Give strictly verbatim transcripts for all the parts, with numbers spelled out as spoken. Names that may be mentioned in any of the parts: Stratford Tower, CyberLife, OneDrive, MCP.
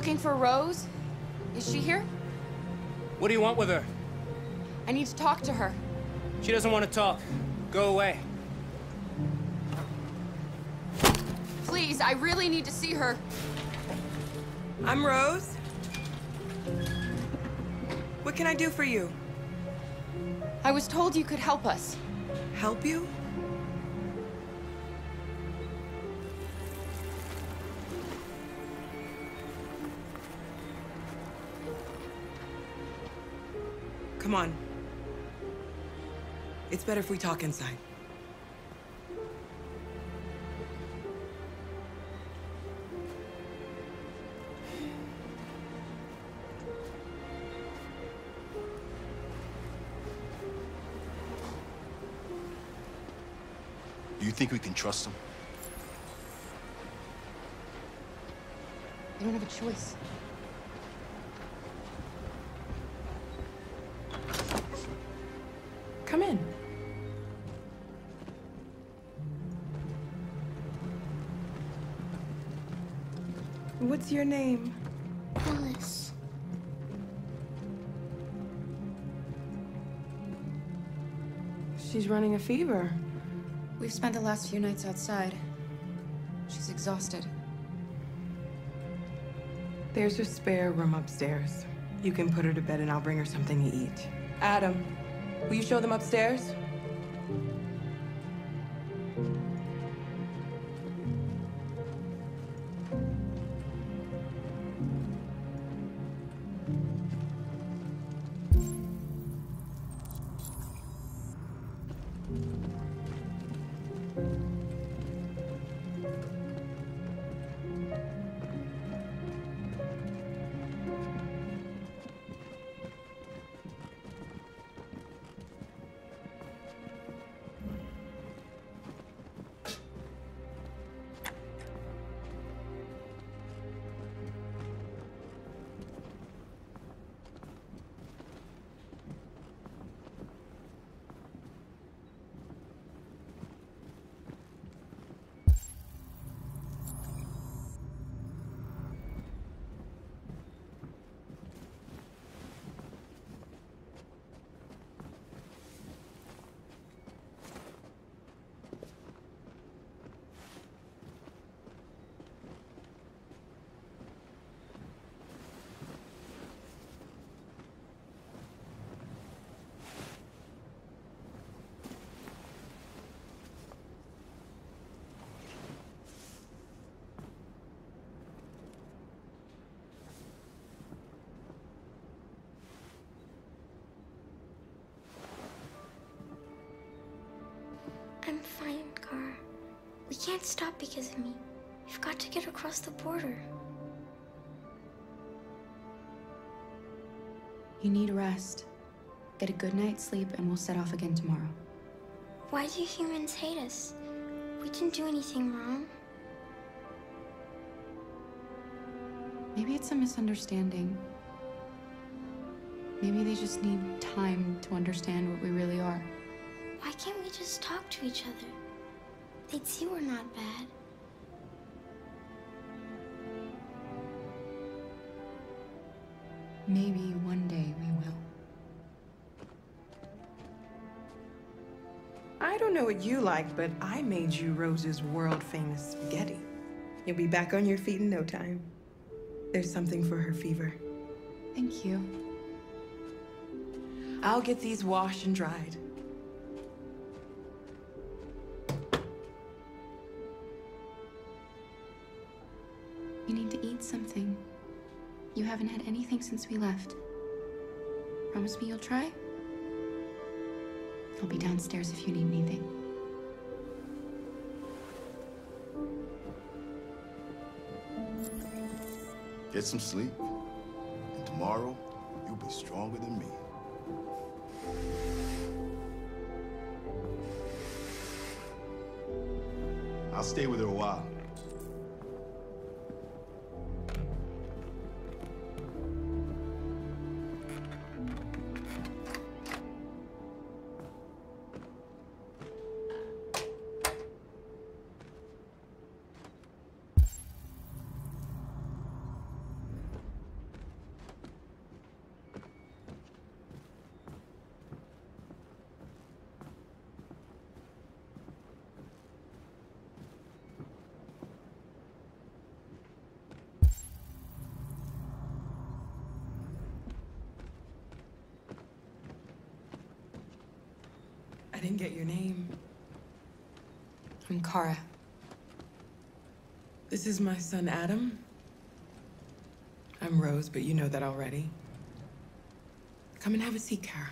looking for Rose? Is she here? What do you want with her? I need to talk to her. She doesn't want to talk. Go away. Please, I really need to see her. I'm Rose. What can I do for you? I was told you could help us. Help you? Come on. It's better if we talk inside. Do you think we can trust them? You don't have a choice. Come in. What's your name? Alice. She's running a fever. We've spent the last few nights outside. She's exhausted. There's a spare room upstairs. You can put her to bed and I'll bring her something to eat. Adam, will you show them upstairs? I'm fine, Kara. We can't stop because of me. We've got to get across the border. You need rest. Get a good night's sleep and we'll set off again tomorrow. Why do humans hate us? We didn't do anything wrong. Maybe it's a misunderstanding. Maybe they just need time to understand what we really are. Why can't we just talk to each other? They'd see we're not bad. Maybe one day we will. I don't know what you like, but I made you Rose's world-famous spaghetti. You'll be back on your feet in no time. There's something for her fever. Thank you. I'll get these washed and dried. You need to eat something. You haven't had anything since we left. Promise me you'll try? I'll be downstairs if you need anything. Get some sleep, and tomorrow you'll be stronger than me. I'll stay with her a while. I didn't get your name. I'm Kara. This is my son, Adam. I'm Rose, but you know that already. Come and have a seat, Kara.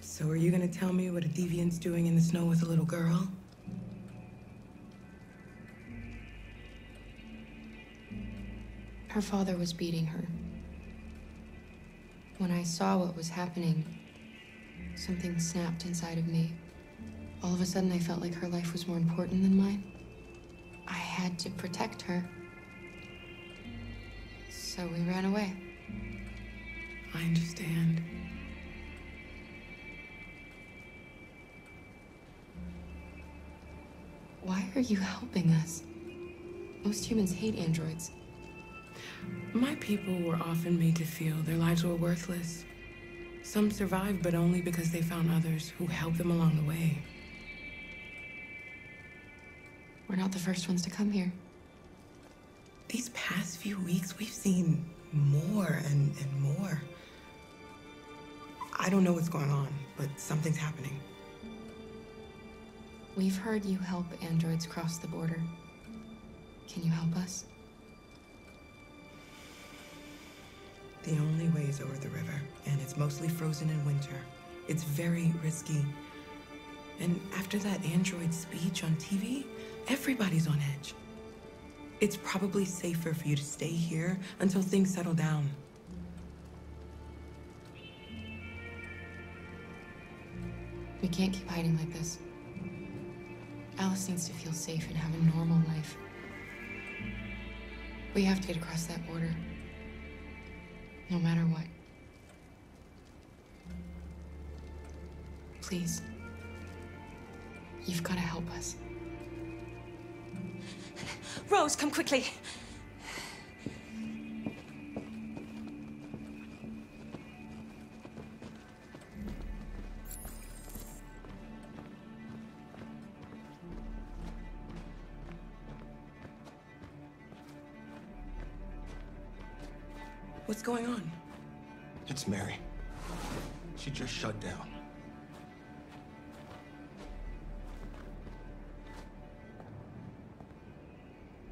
So are you gonna tell me what a deviant's doing in the snow with a little girl? Her father was beating her. When I saw what was happening, something snapped inside of me. All of a sudden, I felt like her life was more important than mine. I had to protect her. So we ran away. I understand. Why are you helping us? Most humans hate androids. My people were often made to feel their lives were worthless. Some survived, but only because they found others who helped them along the way. We're not the first ones to come here. These past few weeks, we've seen more and, and more. I don't know what's going on, but something's happening. We've heard you help androids cross the border. Can you help us? The only way is over the river, and it's mostly frozen in winter. It's very risky. And after that android speech on T V, everybody's on edge. It's probably safer for you to stay here until things settle down. We can't keep hiding like this. Alice needs to feel safe and have a normal life. We have to get across that border, no matter what. Please, you've got to help us. Rose, come quickly. What's going on? It's Mary. She just shut down.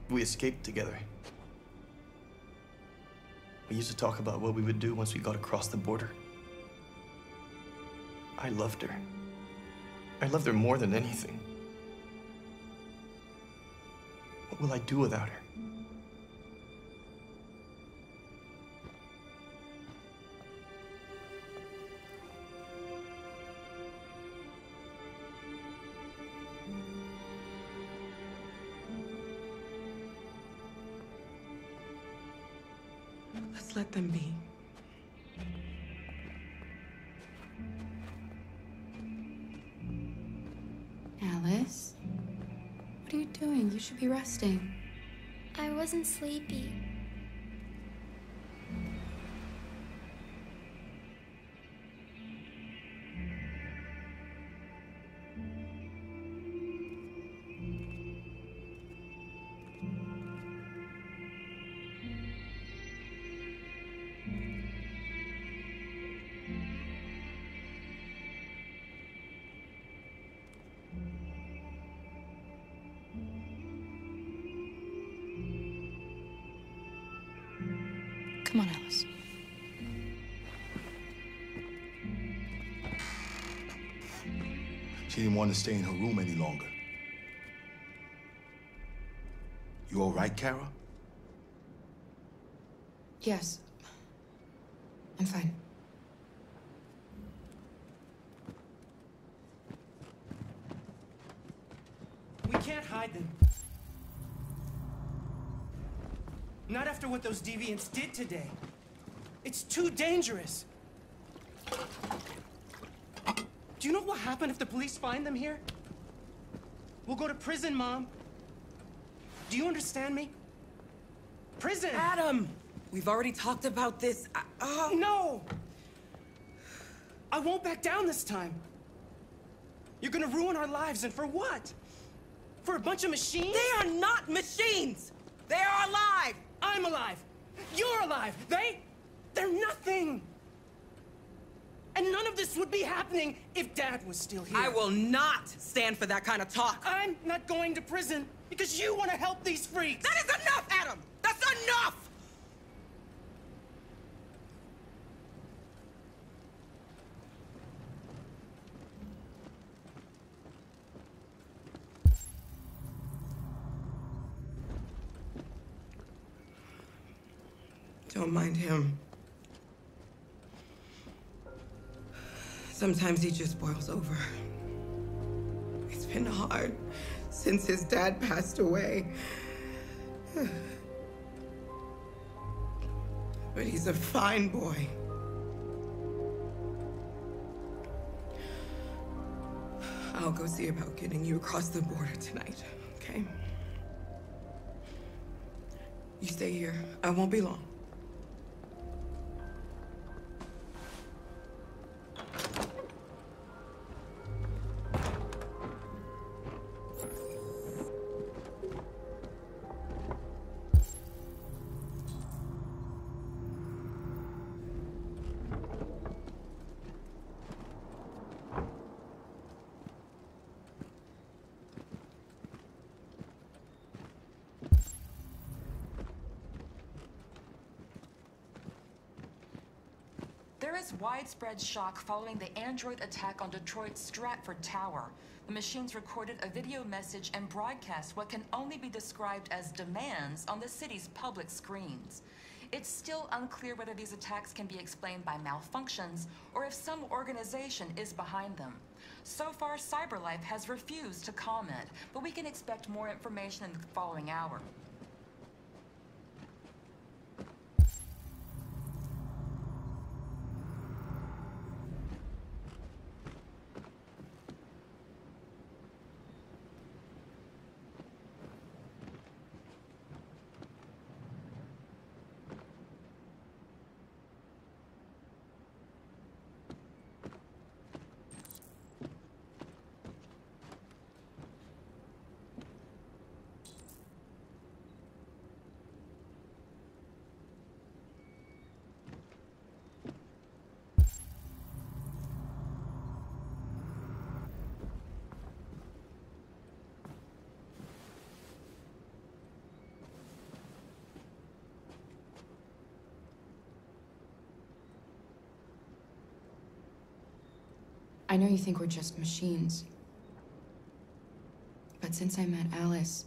We escaped together. We used to talk about what we would do once we got across the border. I loved her. I loved her more than anything. What will I do without her? Let's let them be. Alice? What are you doing? You should be resting. I wasn't sleepy. Come on, Alice. She didn't want to stay in her room any longer. You all right, Kara? Yes. I'm fine. We can't hide them. Not after what those deviants did today. It's too dangerous. Do you know what happened if the police find them here? We'll go to prison, Mom. Do you understand me? Prison! Adam! We've already talked about this. I oh. No! I won't back down this time. You're gonna ruin our lives, and for what? For a bunch of machines? They are not machines! They are alive! I'm alive! You're alive. They, they're nothing. And none of this would be happening if Dad was still here. I will not stand for that kind of talk. I'm not going to prison because you want to help these freaks. That is enough, Adam. That's enough. Don't mind him. Sometimes he just boils over. It's been hard since his dad passed away. But he's a fine boy. I'll go see about getting you across the border tonight, okay? You stay here. I won't be long. There is widespread shock following the android attack on Detroit's Stratford Tower. The machines recorded a video message and broadcast what can only be described as demands on the city's public screens. It's still unclear whether these attacks can be explained by malfunctions or if some organization is behind them. So far, CyberLife has refused to comment, but we can expect more information in the following hour. I know you think we're just machines, but since I met Alice,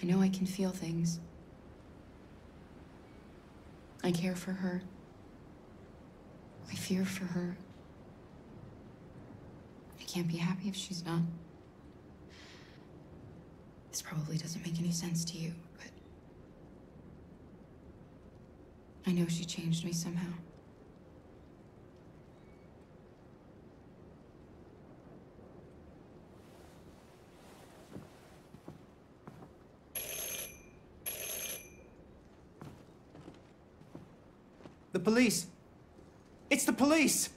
I know I can feel things. I care for her. I fear for her. I can't be happy if she's not. This probably doesn't make any sense to you, but I know she changed me somehow. The police. It's the police.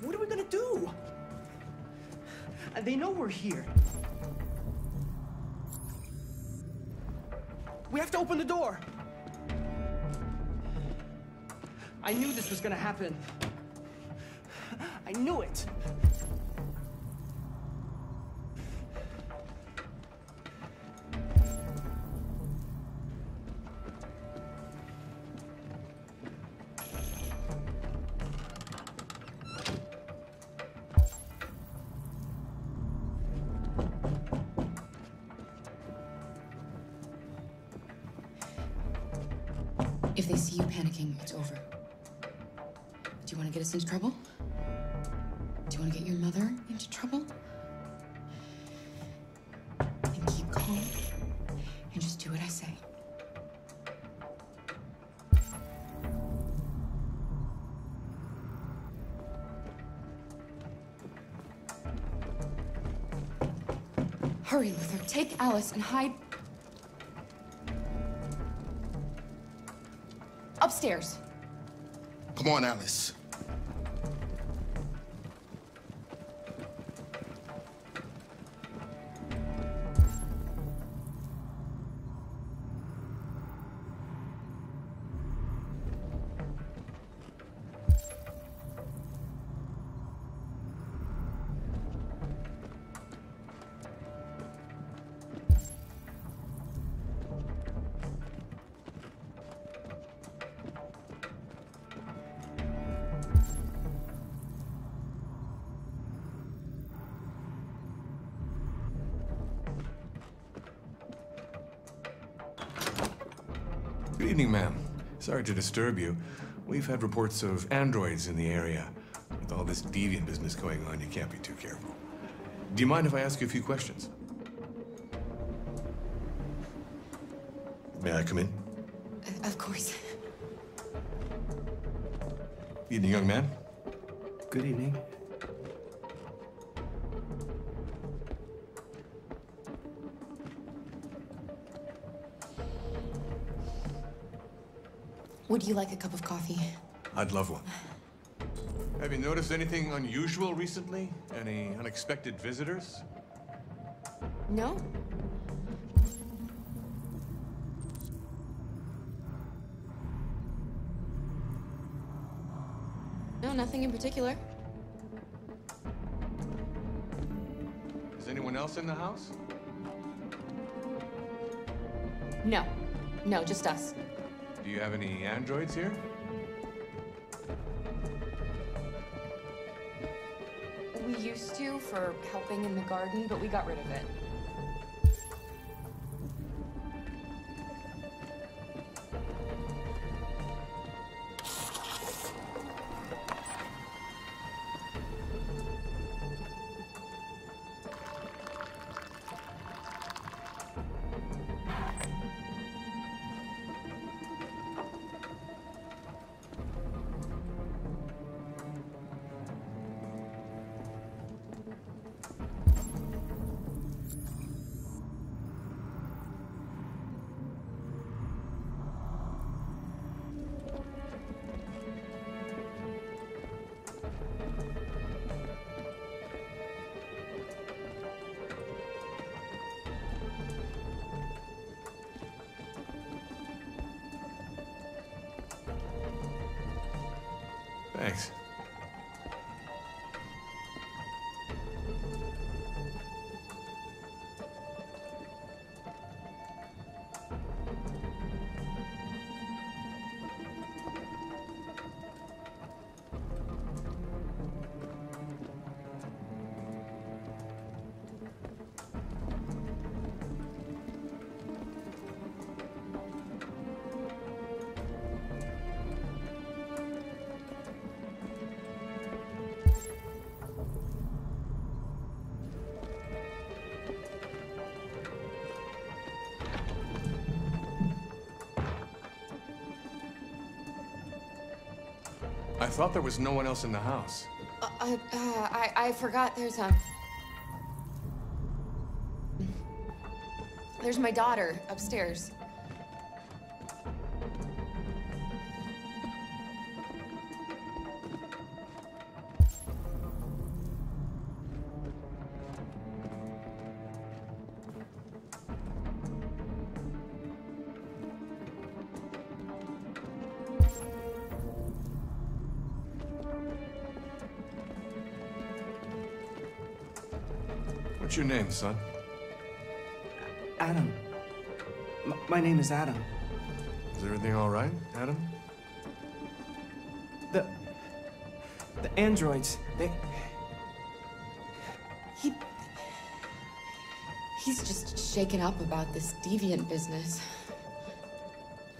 What are we gonna do? They know we're here. We have to open the door. I knew this was gonna happen. I knew it. If they see you panicking, it's over. Do you want to get us into trouble? Do you want to get your mother into trouble? Then keep calm and just do what I say. Hurry, Luther. Take Alice and hide. Upstairs. Come on, Alice. Good evening, ma'am. Sorry to disturb you. We've had reports of androids in the area. With all this deviant business going on, you can't be too careful. Do you mind if I ask you a few questions? May I come in? Uh, of course. Evening, young man. Good evening. Would you like a cup of coffee? I'd love one. Have you noticed anything unusual recently? Any unexpected visitors? No. No, nothing in particular. Is anyone else in the house? No. No, just us. Do you have any androids here? We used to for helping in the garden, but we got rid of it. Thanks. I thought there was no one else in the house. Uh, uh, uh, I, I forgot there's a... There's my daughter upstairs. What's your name, son? Adam. M my name is Adam. Is everything all right, Adam? The... The androids, they... He... He's just shaken up about this deviant business.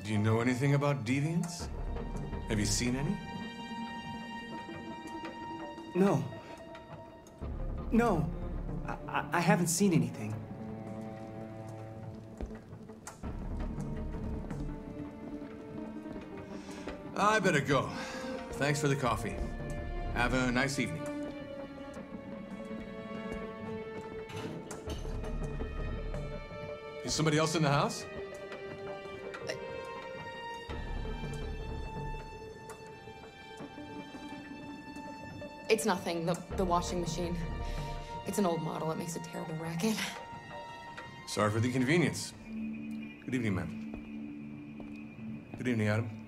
Do you know anything about deviants? Have you seen any? No. No. I, I haven't seen anything. I better go. Thanks for the coffee. Have a nice evening. Is somebody else in the house? It's nothing. The, the washing machine. It's an old model. It makes a terrible racket. Sorry for the inconvenience. Good evening, ma'am. Good evening, Adam.